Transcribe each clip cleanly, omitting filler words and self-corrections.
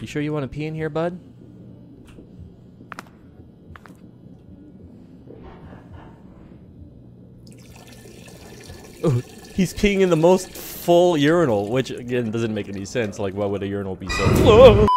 You sure you want to pee in here, bud? Ooh, he's peeing in the most full urinal, which again doesn't make any sense. Like, why would a urinal be so full?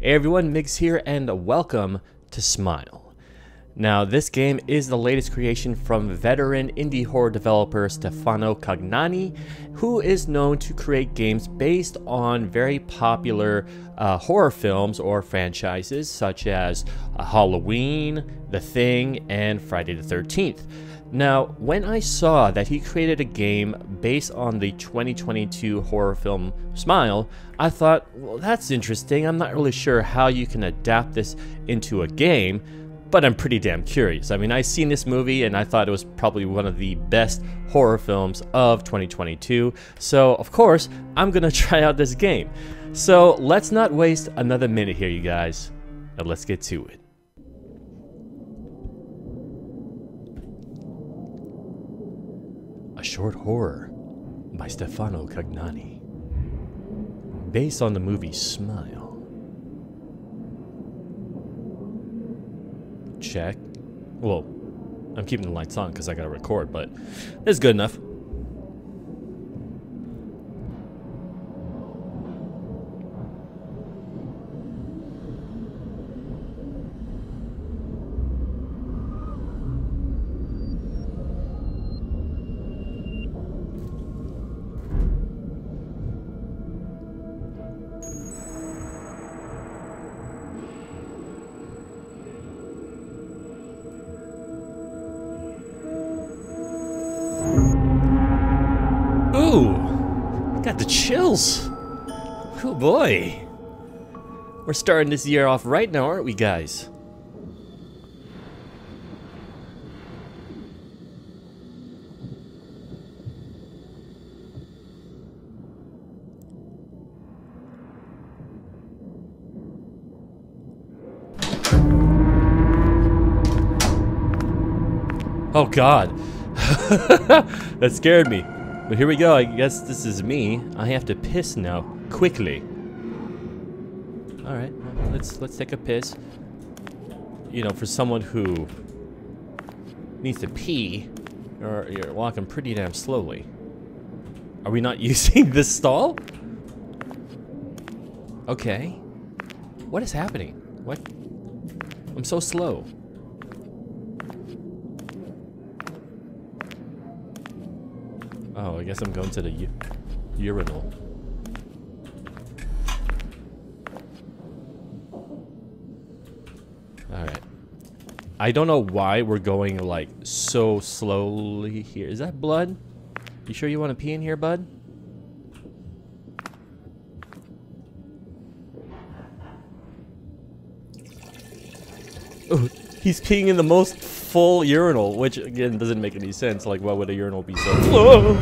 Hey everyone, Migs here, and welcome to Smile. Now, this game is the latest creation from veteran indie horror developer Stefano Cagnani, who is known to create games based on very popular horror films or franchises such as Halloween, The Thing, and Friday the 13th. Now, when I saw that he created a game based on the 2022 horror film Smile, I thought, well, that's interesting. I'm not really sure how you can adapt this into a game, but I'm pretty damn curious. I mean, I've seen this movie and I thought it was probably one of the best horror films of 2022. So, of course, I'm gonna try out this game. So, let's not waste another minute here, you guys, and let's get to it. A Short Horror by Stefano Cagnani, based on the movie Smile. Check. Well, I'm keeping the lights on because I gotta record, but it's good enough. Got the chills. Oh boy. We're starting this year off right now, aren't we, guys? Oh God. That scared me. But here we go, I guess this is me. I have to piss now, quickly. Alright, let's take a piss. You know, for someone who needs to pee, you're walking pretty damn slowly. Are we not using this stall? Okay. What is happening? What? I'm so slow. Oh, I guess I'm going to the urinal. Alright. I don't know why we're going, like, so slowly here. Is that blood? You sure you want to pee in here, bud? Ooh, he's peeing in the most full urinal, which again doesn't make any sense. Like, why would a urinal be so full?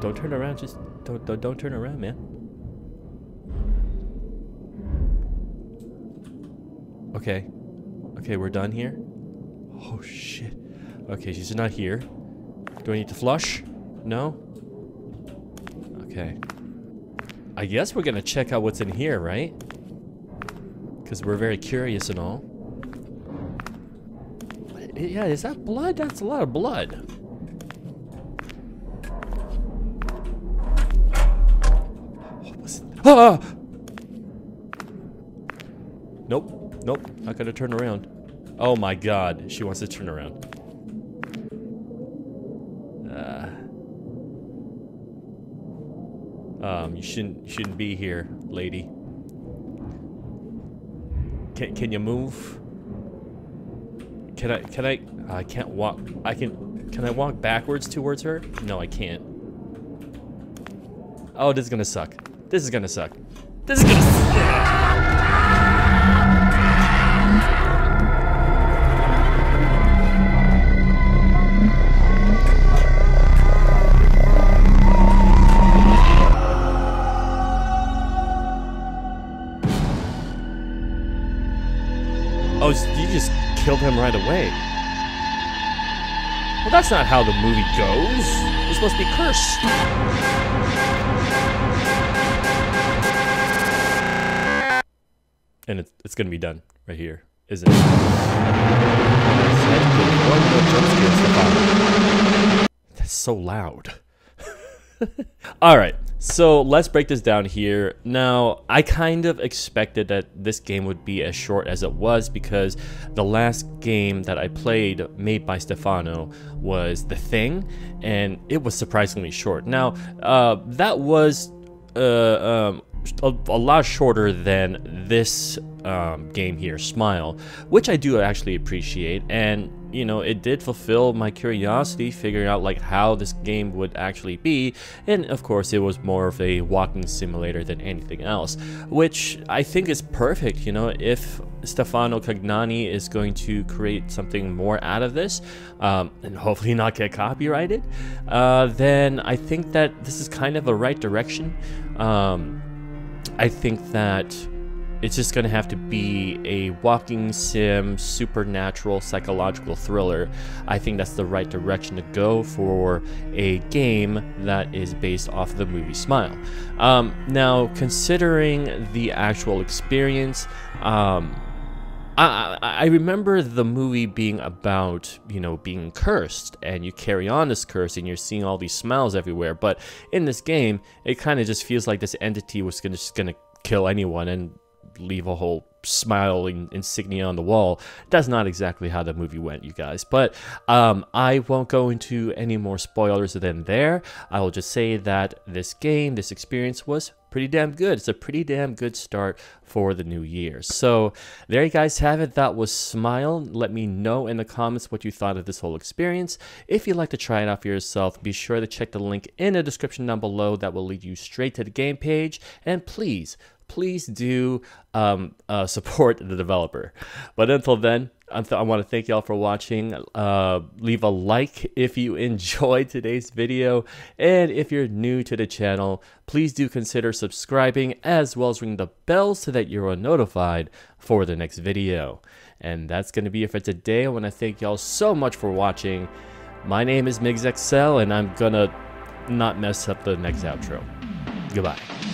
Don't turn around, just don't turn around, man. Okay. Okay, we're done here. Oh shit. Okay, she's not here. Do I need to flush? No? Okay. I guess we're gonna check out what's in here, right? Because we're very curious and all. Yeah, is that blood? That's a lot of blood. What was that? Ah! Nope. Nope. Not gonna turn around. Oh my God. She wants to turn around. You shouldn't be here, lady. Can you move? I can't walk. Can I walk backwards towards her? No, I can't. Oh, this is gonna suck. This is gonna suck. This is gonna suck. just killed him right away. Well, that's not how the movie goes. This must be cursed. And it's gonna be done right here, isn't it? That's so loud. All right, so let's break this down here. Now, I kind of expected that this game would be as short as it was because the last game that I played made by Stefano was The Thing, and it was surprisingly short. Now, that was a lot shorter than this game here, Smile, which I do actually appreciate, and you know, it did fulfill my curiosity figuring out like how this game would actually be. And of course, it was more of a walking simulator than anything else, which I think is perfect. You know, if Stefano Cagnani is going to create something more out of this, and hopefully not get copyrighted, then I think that this is kind of a right direction. I think that it's just gonna have to be a walking sim, supernatural, psychological thriller. I think that's the right direction to go for a game that is based off the movie Smile. Now, considering the actual experience, I remember the movie being about, you know, being cursed, and you carry on this curse and you're seeing all these smiles everywhere. But in this game, it kind of just feels like this entity was just gonna kill anyone and leave a whole smiling insignia on the wall. That's not exactly how the movie went, you guys. But I won't go into any more spoilers than there. I will just say that this game, this experience was pretty damn good. It's a pretty damn good start for the new year. So there you guys have it. That was Smile. Let me know in the comments what you thought of this whole experience. If you'd like to try it out for yourself, be sure to check the link in the description down below. That will lead you straight to the game page. And please do support the developer. But until then, I want to thank y'all for watching. Leave a like if you enjoyed today's video, and if you're new to the channel, please do consider subscribing as well as ring the bell so that you are notified for the next video. And that's going to be it for today. I want to thank y'all so much for watching. My name is MigsXL, and I'm gonna not mess up the next outro. Goodbye.